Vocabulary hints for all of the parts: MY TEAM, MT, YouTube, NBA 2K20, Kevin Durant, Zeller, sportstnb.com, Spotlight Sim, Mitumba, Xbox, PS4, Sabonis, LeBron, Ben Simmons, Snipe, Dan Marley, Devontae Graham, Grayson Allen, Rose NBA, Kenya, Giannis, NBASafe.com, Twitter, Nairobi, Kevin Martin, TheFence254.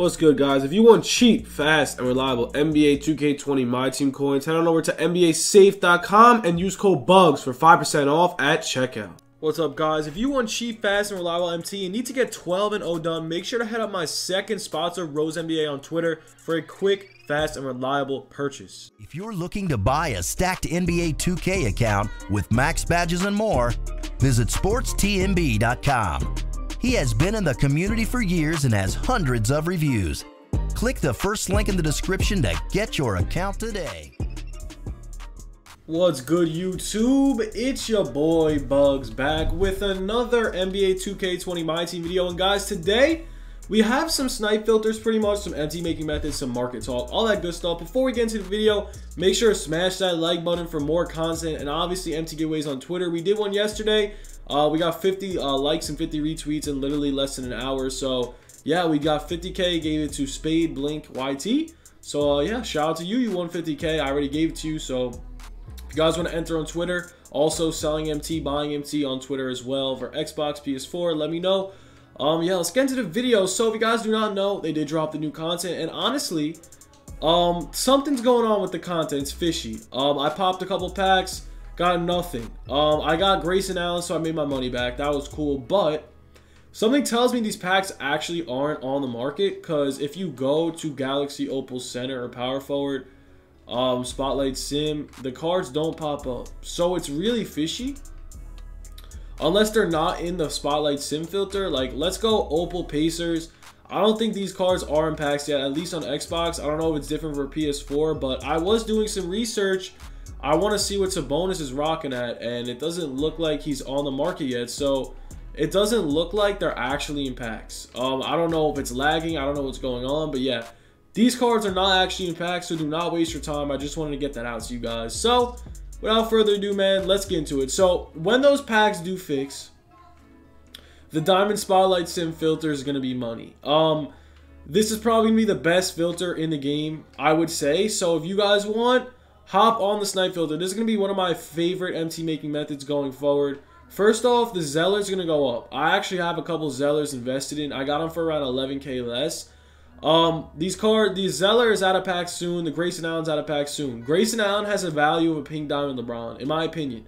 What's good, guys? If you want cheap, fast, and reliable NBA 2K20 My Team coins, head on over to NBASafe.com and use code BUGS for 5% off at checkout. What's up, guys? If you want cheap, fast, and reliable MT and need to get 12-0 done, make sure to head up my second sponsor, Rose NBA, on Twitter for a quick, fast, and reliable purchase. If you're looking to buy a stacked NBA 2K account with max badges and more, visit sportstnb.com. He has been in the community for years and has hundreds of reviews. Click the first link in the description to get your account today. What's good, YouTube? It's your boy Bugs back with another NBA 2K20 My Team video. And guys, today we have some snipe filters, pretty much some MT making methods, some market talk, all that good stuff. Before we get into the video, make sure to smash that like button for more content and obviously MT giveaways on Twitter. We did one yesterday. We got 50 likes and 50 retweets in literally less than an hour. So yeah, we got 50K, gave it to Spade Blink YT. So yeah, shout out to you. You won 50K. I already gave it to you. So if you guys want to enter on Twitter, also selling MT, buying MT on Twitter as well for Xbox, PS4, let me know. Yeah, let's get into the video. So if you guys do not know, they did drop the new content, and honestly, something's going on with the content. It's fishy. I popped a couple packs, got nothing. I got Grayson Allen, so I made my money back. That was cool, but something tells me these packs actually aren't on the market, because if you go to Galaxy, Opal Center, or Power Forward, Spotlight Sim, the cards don't pop up. So it's really fishy unless they're not in the Spotlight Sim filter. Like, let's go Opal Pacers. I don't think these cards are in packs yet, at least on Xbox. I don't know if it's different for PS4, but I was doing some research. I want to see what Sabonis is rocking at, and it doesn't look like he's on the market yet. So it doesn't look like they're actually in packs. I don't know if it's lagging, I don't know what's going on, but yeah, these cards are not actually in packs, so do not waste your time. I just wanted to get that out to you guys. So without further ado, man, let's get into it. So when those packs do fix, the Diamond Spotlight Sim filter is going to be money. This is probably going to be the best filter in the game, I would say. So if you guys want, hop on the snipe filter. This is going to be one of my favorite MT making methods going forward. First off, the Zeller is going to go up. I actually have a couple Zellers invested in. I got them for around 11K less. These Zeller is out of pack soon. The Grayson Allen's out of pack soon. Grayson Allen has a value of a pink diamond LeBron, in my opinion.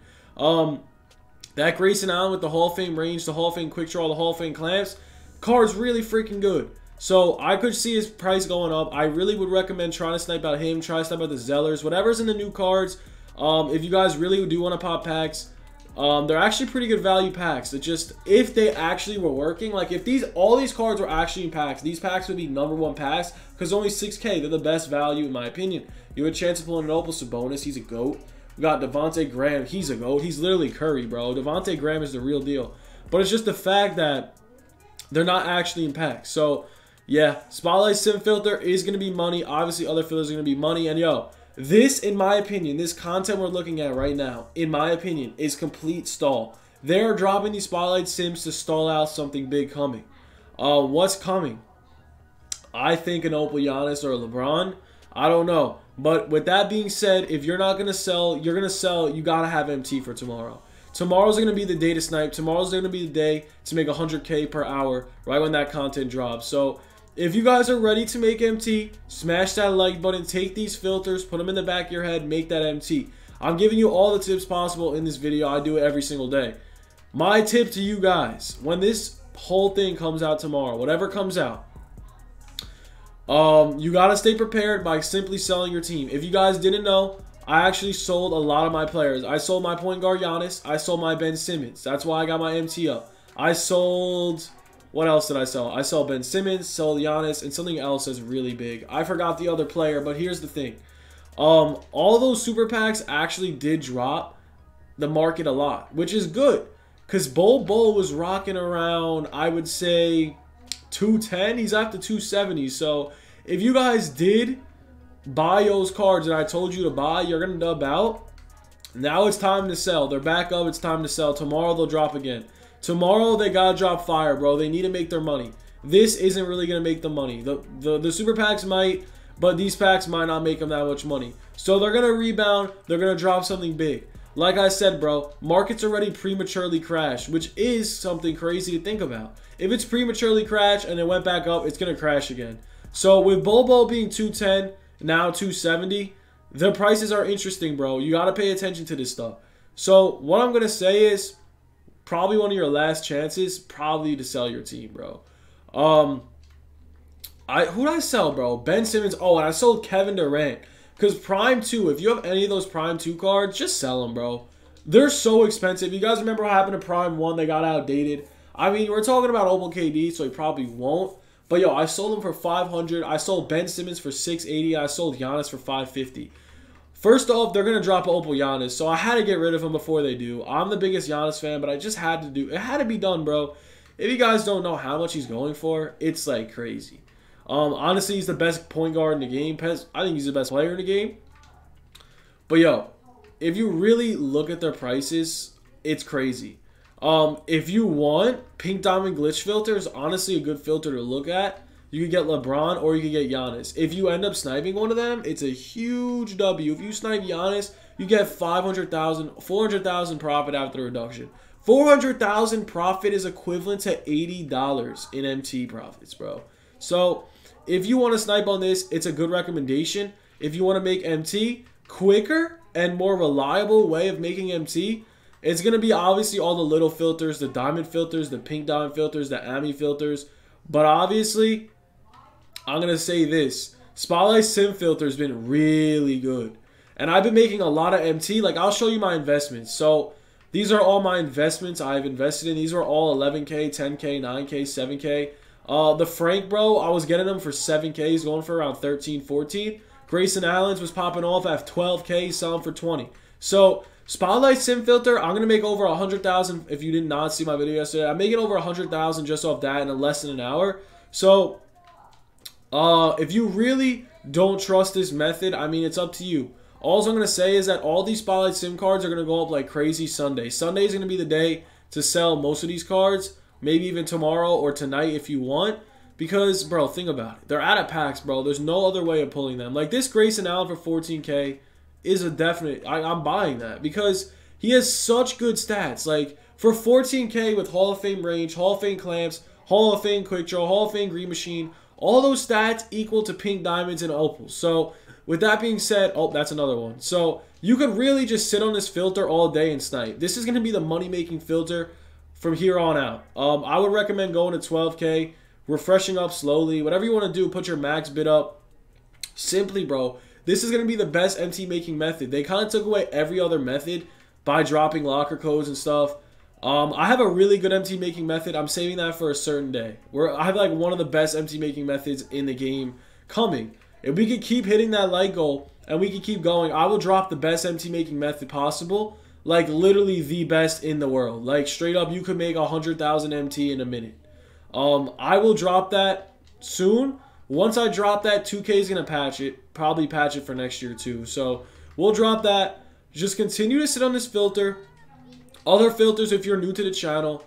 That Grayson Allen with the Hall of Fame range, the Hall of Fame quick draw, the Hall of Fame clamps, card's really freaking good. So I could see his price going up. I really would recommend trying to snipe out him, try to snipe out the Zellers, whatever's in the new cards. If you guys really do want to pop packs, they're actually pretty good value packs. It just, if they actually were working, like if these, all these cards were actually in packs, these packs would be #1 packs, because only 6K, they're the best value in my opinion. You have a chance of pulling an Opal Sabonis, he's a GOAT. We got Devontae Graham, he's a GOAT. He's literally Curry, bro. Devontae Graham is the real deal. But it's just the fact that they're not actually in packs. So yeah, Spotlight Sim filter is going to be money. Obviously other filters are going to be money. And yo, this, in my opinion, this content we're looking at right now, in my opinion, is complete stall. They're dropping these Spotlight Sims to stall out something big coming. What's coming? I think an Opal Giannis or a LeBron. I don't know. But with that being said, if you're not going to sell, you're going to sell, you got to have MT for tomorrow. Tomorrow's going to be the day to snipe. Tomorrow's going to be the day to make 100K per hour right when that content drops. So if you guys are ready to make MT, smash that like button, take these filters, put them in the back of your head, make that MT. I'm giving you all the tips possible in this video. I do it every single day. My tip to you guys, when this whole thing comes out tomorrow, whatever comes out, you got to stay prepared by simply selling your team. If you guys didn't know, I actually sold a lot of my players. I sold my point guard Giannis. I sold my Ben Simmons. That's why I got my MT up. I sold... what else did I sell? I sold Ben Simmons, sold Giannis, and something else that's really big. I forgot the other player, but here's the thing. All those super packs actually did drop the market a lot, which is good, because Bol was rocking around, I would say, 210. He's at the 270. So if you guys did buy those cards that I told you to buy, you're going to dub out. Now it's time to sell. They're back up. It's time to sell. Tomorrow they'll drop again. Tomorrow, they got to drop fire, bro. They need to make their money. This isn't really going to make the money. The super packs might, but these packs might not make them that much money. So they're going to rebound. They're going to drop something big. Like I said, bro, markets already prematurely crashed, which is something crazy to think about. If it's prematurely crashed and it went back up, it's going to crash again. So with Bobo being 210, now 270, the prices are interesting, bro. You got to pay attention to this stuff. So what I'm going to say is probably one of your last chances, probably to sell your team, bro. Who did I sell, bro? Ben Simmons. Oh, and I sold Kevin Durant. Because Prime 2, if you have any of those Prime 2 cards, just sell them, bro. They're so expensive. You guys remember what happened to Prime 1? They got outdated. I mean, we're talking about Opal KD, so he probably won't. But, yo, I sold him for $500. I sold Ben Simmons for $680. I sold Giannis for $550. First off, they're going to drop Opal Giannis, so I had to get rid of him before they do. I'm the biggest Giannis fan, but I just had to do it. It had to be done, bro. If you guys don't know how much he's going for, it's, like, crazy. Honestly, he's the best point guard in the game. I think he's the best player in the game. But, yo, if you really look at their prices, it's crazy. If you want, Pink Diamond Glitch Filter is honestly a good filter to look at. You can get LeBron or you can get Giannis. If you end up sniping one of them, it's a huge W. If you snipe Giannis, you get 500,000, 400,000 profit after the reduction. 400,000 profit is equivalent to $80 in MT profits, bro. So, if you want to snipe on this, it's a good recommendation. If you want to make MT quicker and more reliable way of making MT, it's going to be obviously all the little filters, the diamond filters, the pink diamond filters, the AMI filters. But obviously, I'm going to say this. Spotlight Sim filter has been really good. And I've been making a lot of MT. Like, I'll show you my investments. So, these are all my investments I've invested in. These were all 11K, 10K, 9K, 7K. The Frank, bro, I was getting him for 7K. He's going for around 13, 14. Grayson Allen's was popping off at 12K, selling for 20. So, Spotlight Sim Filter, I'm going to make over 100,000 if you did not see my video yesterday. I'm making over 100,000 just off that in less than an hour. So, if you really don't trust this method, I mean, it's up to you. All I'm going to say is that all these Spotlight Sim cards are going to go up like crazy Sunday. Sunday is going to be the day to sell most of these cards. Maybe even tomorrow or tonight if you want. Because, bro, think about it. They're out of packs, bro. There's no other way of pulling them. Like, this Grayson Allen for 14K is a definite... I'm buying that. Because he has such good stats. Like, for 14K with Hall of Fame range, Hall of Fame clamps, Hall of Fame quick draw, Hall of Fame green machine. All those stats equal to pink diamonds and opals. So, with that being said... Oh, that's another one. So, you could really just sit on this filter all day and snipe. This is going to be the money-making filter from here on out. I would recommend going to 12K, refreshing up slowly, whatever you want to do, put your max bid up. Simply, bro, this is going to be the best MT making method. They kind of took away every other method by dropping locker codes and stuff. I have a really good MT making method. I'm saving that for a certain day. I have like one of the best MT making methods in the game coming. If we could keep hitting that light goal and we could keep going, I will drop the best MT making method possible. Like, literally the best in the world. Like, straight up, you could make 100,000 MT in a minute. I will drop that soon. Once I drop that, 2K is going to patch it. Probably patch it for next year, too. So, we'll drop that. Just continue to sit on this filter. Other filters, if you're new to the channel.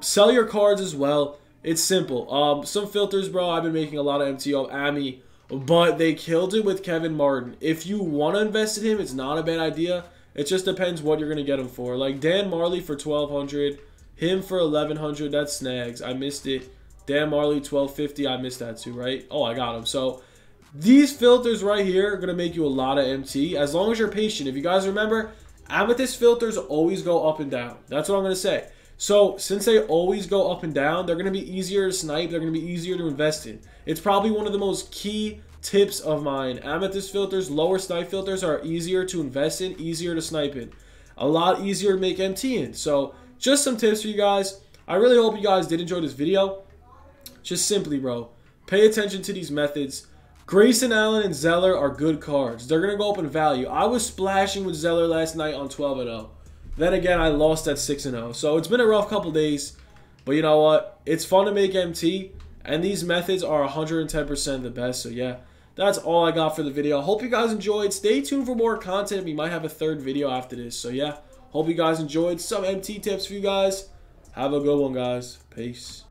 Sell your cards as well. It's simple. Some filters, bro, I've been making a lot of MT off AMI. But they killed it with Kevin Martin. If you want to invest in him, it's not a bad idea. It just depends what you're going to get him for. Like, Dan Marley for $1,200. Him for $1,100. That's snags. I missed it. Dan Marley, $1,250. I missed that too, right? Oh, I got him. So, these filters right here are going to make you a lot of MT. As long as you're patient. If you guys remember, Amethyst filters always go up and down. That's what I'm going to say. So, since they always go up and down, they're going to be easier to snipe. They're going to be easier to invest in. It's probably one of the most key tips of mine. Amethyst filters, lower snipe filters are easier to invest in, easier to snipe in. A lot easier to make MT in. So, just some tips for you guys. I really hope you guys did enjoy this video. Just simply, bro, pay attention to these methods. Grayson Allen and Zeller are good cards. They're going to go up in value. I was splashing with Zeller last night on 12-0. Then again, I lost at 6-0. So, it's been a rough couple days. But you know what? It's fun to make MT. And these methods are 110% the best. So, yeah. That's all I got for the video. Hope you guys enjoyed. Stay tuned for more content. We might have a third video after this. So, yeah. Hope you guys enjoyed. Some MT tips for you guys. Have a good one, guys. Peace.